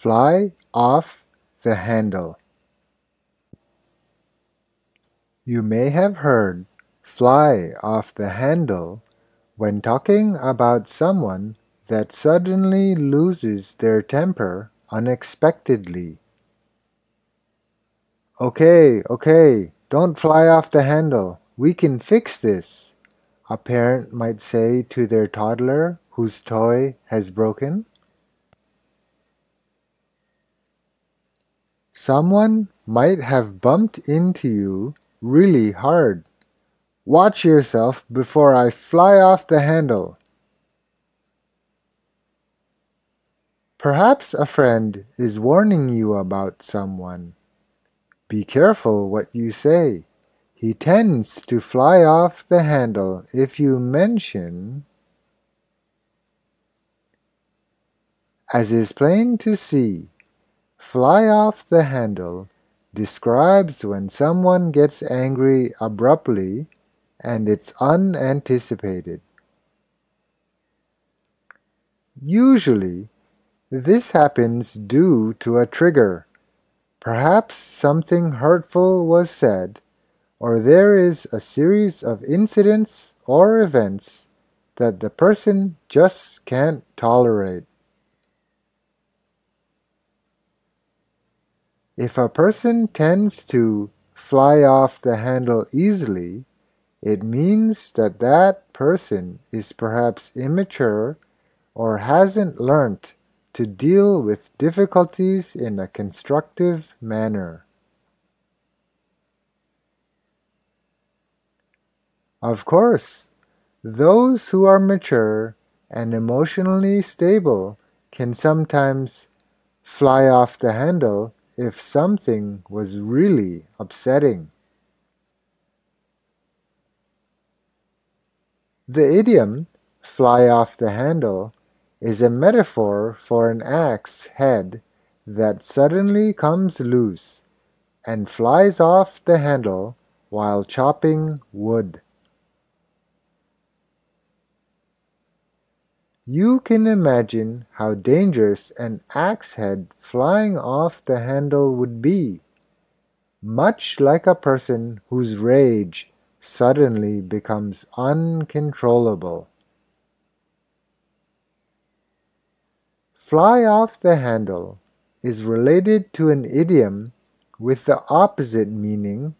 Fly off the handle. You may have heard "fly off the handle" when talking about someone that suddenly loses their temper unexpectedly. Okay, don't fly off the handle. We can fix this, a parent might say to their toddler whose toy has broken. Someone might have bumped into you really hard. Watch yourself before I fly off the handle. Perhaps a friend is warning you about someone. Be careful what you say. He tends to fly off the handle if you mention. As is plain to see, "fly off the handle" describes when someone gets angry abruptly and it's unanticipated. Usually, this happens due to a trigger. Perhaps something hurtful was said, or there is a series of incidents or events that the person just can't tolerate. If a person tends to fly off the handle easily, it means that that person is perhaps immature or hasn't learnt to deal with difficulties in a constructive manner. Of course, those who are mature and emotionally stable can sometimes fly off the handle if something was really upsetting. The idiom "fly off the handle" is a metaphor for an axe head that suddenly comes loose and flies off the handle while chopping wood. You can imagine how dangerous an axe head flying off the handle would be, much like a person whose rage suddenly becomes uncontrollable. "Fly off the handle" is related to an idiom with the opposite meaning,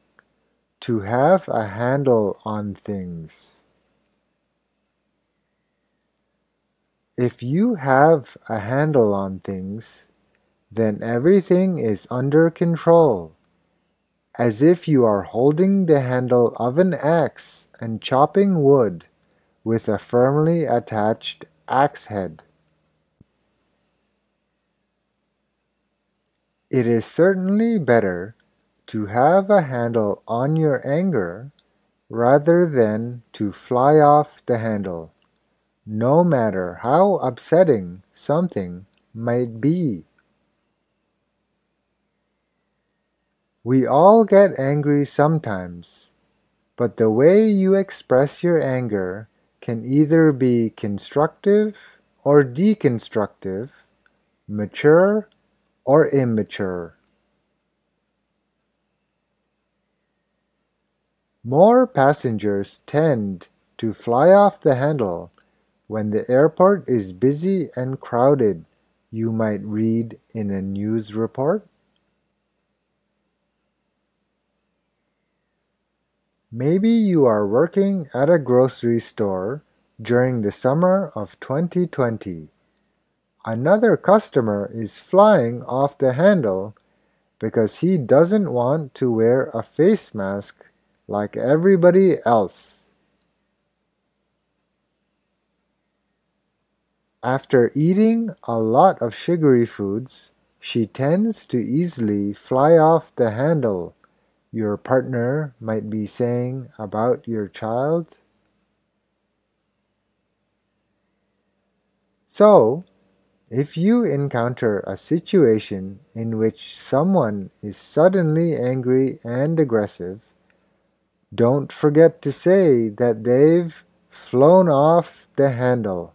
to have a handle on things. If you have a handle on things, then everything is under control, as if you are holding the handle of an axe and chopping wood with a firmly attached axe head. It is certainly better to have a handle on your anger rather than to fly off the handle, no matter how upsetting something might be. We all get angry sometimes, but the way you express your anger can either be constructive or deconstructive, mature or immature. More passengers tend to fly off the handle when the airport is busy and crowded, you might read in a news report. Maybe you are working at a grocery store during the summer of 2020. Another customer is flying off the handle because he doesn't want to wear a face mask like everybody else. After eating a lot of sugary foods, she tends to easily fly off the handle, your partner might be saying about your child. So, if you encounter a situation in which someone is suddenly angry and aggressive, don't forget to say that they've flown off the handle.